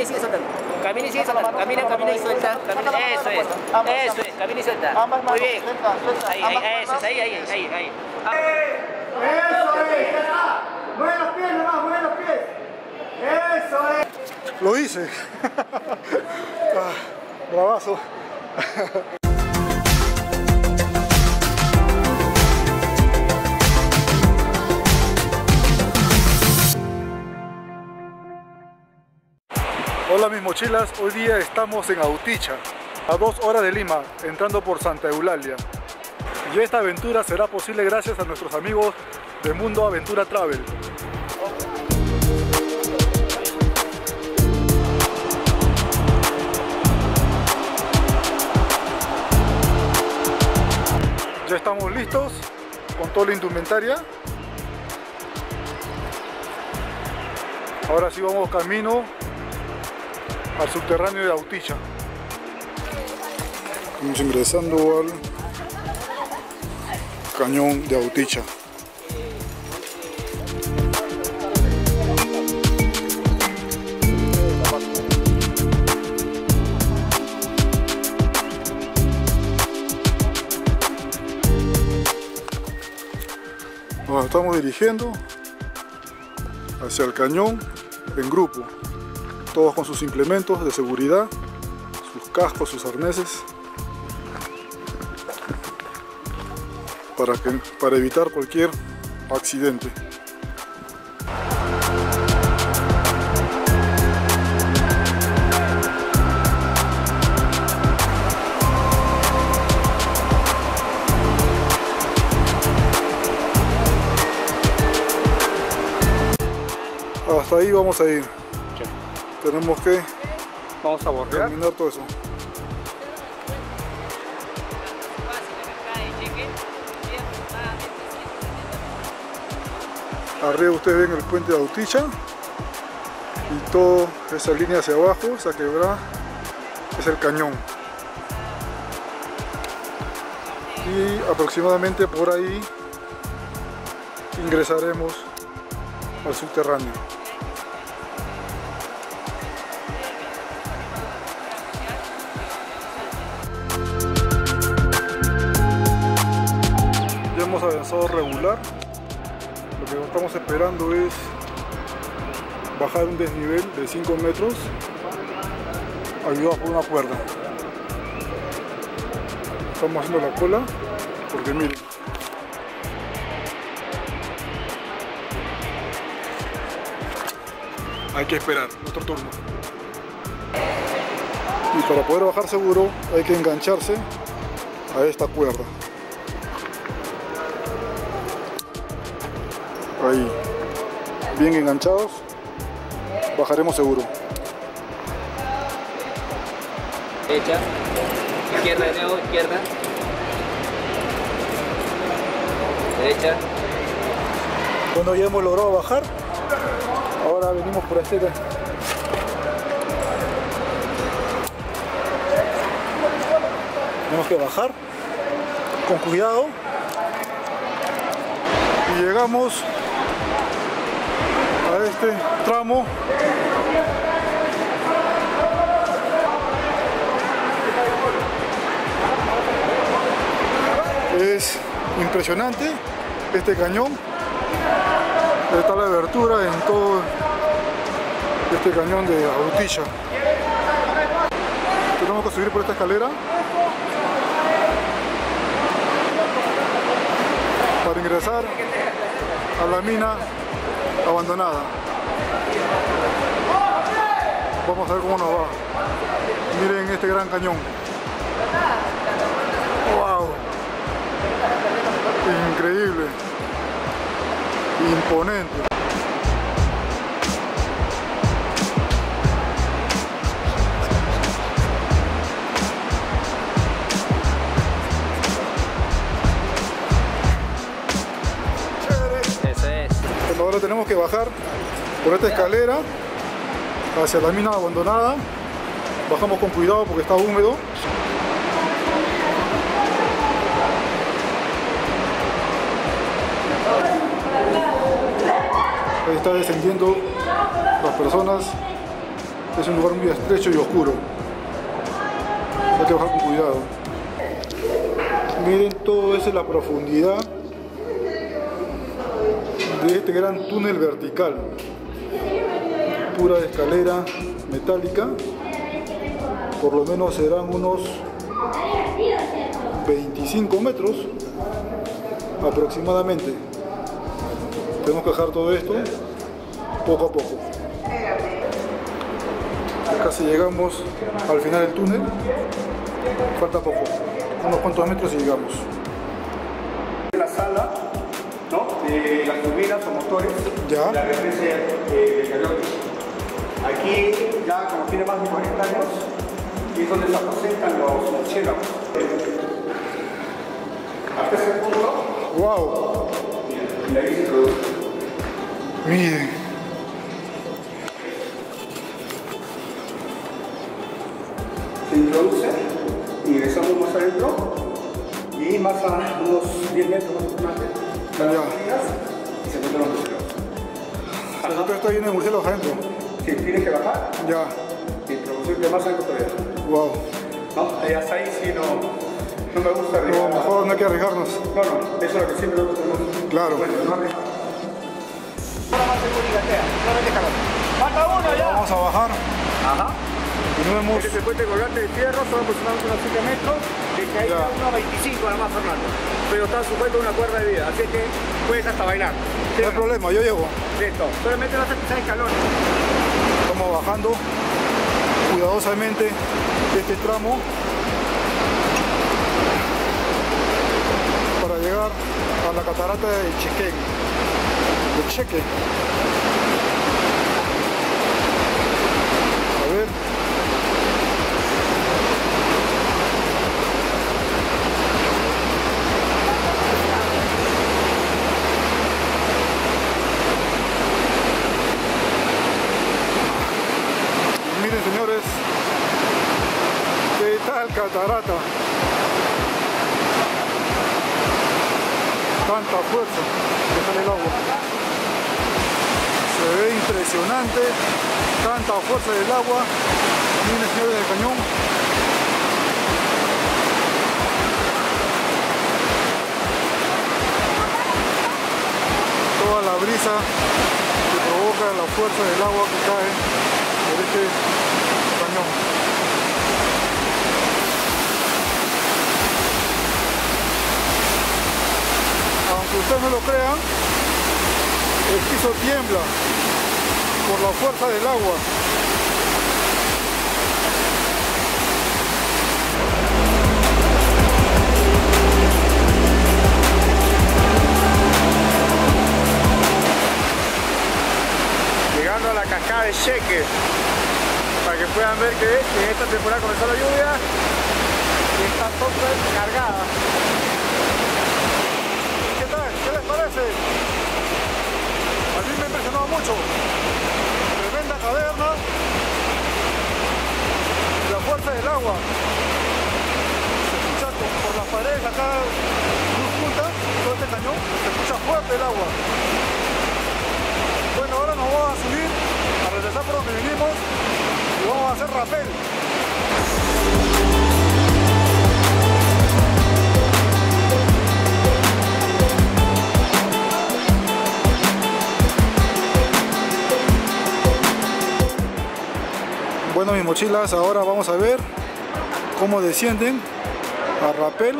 Y sigue soltando. Camina y sigue soltando. Camina, camina y suelta. Camina. Eso es, camina y suelta. Muy bien. Ahí, eso es, ahí. Eso es, ya está. Mueve los pies nomás, mueve los pies. Eso es. Lo hice. Bravazo. Hola mis mochilas, hoy día estamos en Autisha, a 2 horas de Lima, entrando por Santa Eulalia. Y esta aventura será posible gracias a nuestros amigos de Mundo Aventura Travel. Ya estamos listos, con toda la indumentaria. Ahora sí vamos camino al subterráneo de Autisha. Estamos ingresando al Cañón de Autisha. Nos estamos dirigiendo hacia el cañón en grupo. Todos con sus implementos de seguridad, sus cascos, sus arneses, para evitar cualquier accidente. Hasta ahí vamos a ir. Tenemos que terminar todo eso. Arriba ustedes ven el puente de Autisha y toda esa línea hacia abajo, esa quebrada, es el cañón. Y aproximadamente por ahí ingresaremos al subterráneo. Avanzado regular, lo que estamos esperando es bajar un desnivel de 5 metros ayudado por una cuerda. Estamos haciendo la cola porque miren, hay que esperar nuestro turno, y para poder bajar seguro hay que engancharse a esta cuerda. Ahí, bien enganchados, bajaremos seguro. Derecha, izquierda de nuevo, izquierda. Derecha. Cuando ya hemos logrado bajar, ahora venimos por este lado. Tenemos que bajar con cuidado. Y llegamos a este tramo es impresionante. Este cañón, está la abertura en todo este cañón de Autisha. Tenemos que subir por esta escalera para ingresar a la mina abandonada. Vamos a ver cómo nos va. Miren este gran cañón. ¡Wow! Increíble. Imponente. Ahora tenemos que bajar por esta escalera hacia la mina abandonada. Bajamos con cuidado porque está húmedo. Ahí están descendiendo las personas Es un lugar muy estrecho y oscuro. Hay que bajar con cuidado. Miren todo eso, la profundidad de este gran túnel vertical. Pura escalera metálica. Por lo menos serán unos 25 metros aproximadamente. Tenemos que bajar todo esto poco a poco. Casi llegamos al final del túnel. Falta poco, unos cuantos metros y llegamos. La sala, ¿no? De las turbinas o motores. Ya. La referencia del cañón. Aquí, ya como tiene más de 40 años, es donde se aposentan los murciélagos. Hasta ese punto. ¡Wow! Y ahí se produce. Miren. Se introduce y regresamos más adentro y más a unos 10 metros más de las orillas y se encuentran los murciélagos. ¿Esto está lleno de murciélagos adentro? Sí, tienes que bajar. Ya. Y introducirte más adentro todavía. Wow. No, hasta ahí sí no me gusta arriesgar. No, mejor no hay que arriesgarnos. No, eso es lo que siempre nosotros tenemos. Claro. Bueno, no arriesgamos. Ahora más seguridad, no te ya. Vamos a bajar. Ajá. Continuemos. Este puente colgante de fierro son aproximadamente unos 7 metros, desde ahí a unos 25 además, Fernando. Pero está sujeto a una cuerda de vida, así que puedes hasta bailar. No hay problema, yo llego. Listo, solamente vas a pisar escalones. Estamos bajando cuidadosamente este tramo para llegar a la catarata de Chequen. De Chequen. A ver. Catarata, tanta fuerza que sale el agua, se ve impresionante, tanta fuerza del agua. Miren, señores del cañón, toda la brisa que provoca la fuerza del agua que cae por este cañón. Si ustedes no lo crean, el piso tiembla por la fuerza del agua. Llegando a la cascada de Chequen, para que puedan ver que en esta temporada comenzó la lluvia y está toda cargada. A mí me ha impresionado mucho. Tremenda caverna, la fuerza del agua. Se escucha por las paredes acá, luz punta, todo este cañón, se escucha fuerte el agua. Bueno, ahora nos vamos a subir, a regresar por donde vinimos y vamos a hacer rapel. Bueno, mis mochilas, ahora vamos a ver cómo descienden a rapel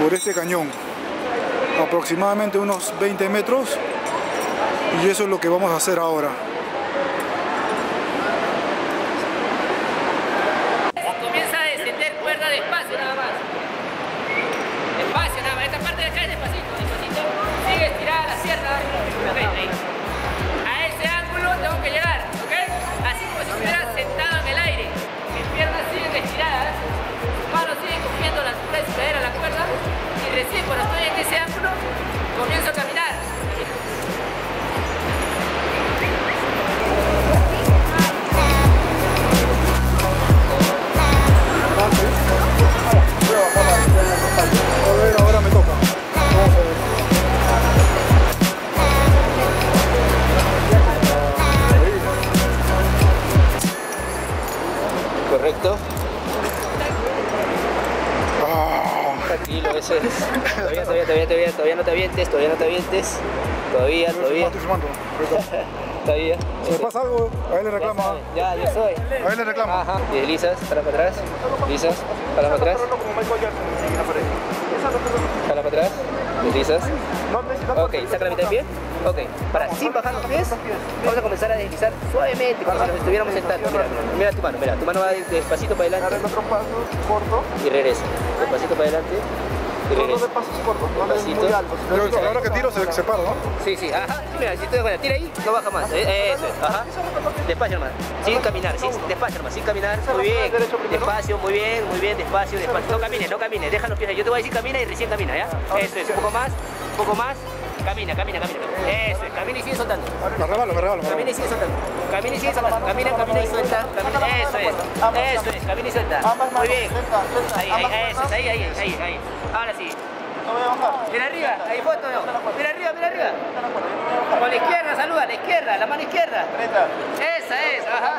por este cañón, aproximadamente unos 20 metros, y eso es lo que vamos a hacer ahora. Comienza a descender cuerda despacio nada más, esta parte de acá es despacito, sigue estirada la sierra, a ese ángulo tengo que llegar. Así como si estuvieras sentado en el aire, mis piernas siguen estiradas, mis manos siguen cogiendo la suela de la cuerda y recién cuando estoy en ese ángulo comienzo a caminar. A ver, ahora me toca. Vamos a ver. correcto. Tranquilo, eso es. Todavía no te avientes, todavía. Todavía. Si me pasa algo, ahí le reclama. Ya, yo soy. Ahí le reclama. Ajá. Y deslizas, para atrás. Para atrás, deslizas. Ok, saca la mitad del pie. Ok, para, sin bajar los pies, vamos a comenzar a deslizar suavemente, como si nos estuviéramos sentando. Mira tu mano, tu mano va despacito para adelante. Otro paso corto. Y regresa. Despacito para adelante. No de pasos cortos, no es muy alto. Pero ahora que tiro se para, ¿no? Sí, sí, ajá. Mira, si estoy de acuerdo, tira ahí, no baja más. Eso es, ajá. Despacio, hermano. Sin caminar, despacio, hermano. Sin caminar, muy bien. Despacio, muy bien, despacio, despacio. No camines, deja los pies ahí. Yo te voy a decir camina y recién camina, ¿ya? Eso es, un poco más. Camina. Eso es, camina y sigue soltando. Me regalo. Camina y sigue soltando. Camina y suelta. Eso es, camina y suelta. Muy bien. Ahí. Ahora sí. Mira arriba, ahí foto. Mira arriba. Con la izquierda, saluda, la mano izquierda. Esa es, ajá.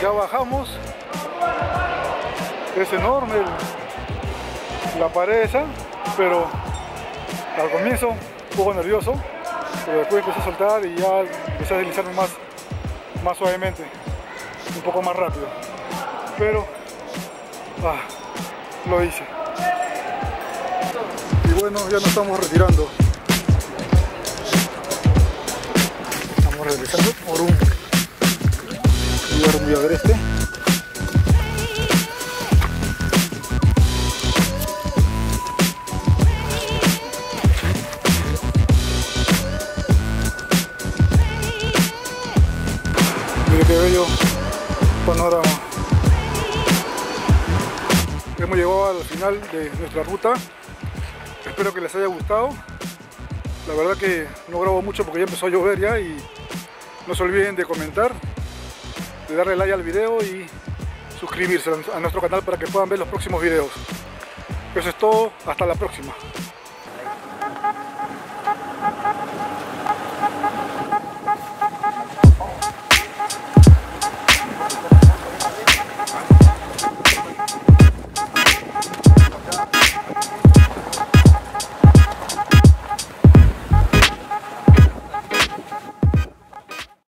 Ya bajamos, es enorme la pared esa, pero al comienzo un poco nervioso, pero después empecé a soltar y ya empecé a deslizarme más suavemente, un poco más rápido, pero lo hice. Y bueno, ya nos estamos retirando, estamos regresando por un voy a ver este. Mira qué bello panorama. Hemos llegado al final de nuestra ruta. Espero que les haya gustado. La verdad que no grabo mucho porque ya empezó a llover ya, y no se olviden de comentar, de darle like al video y suscribirse a nuestro canal para que puedan ver los próximos videos. Eso es todo, hasta la próxima.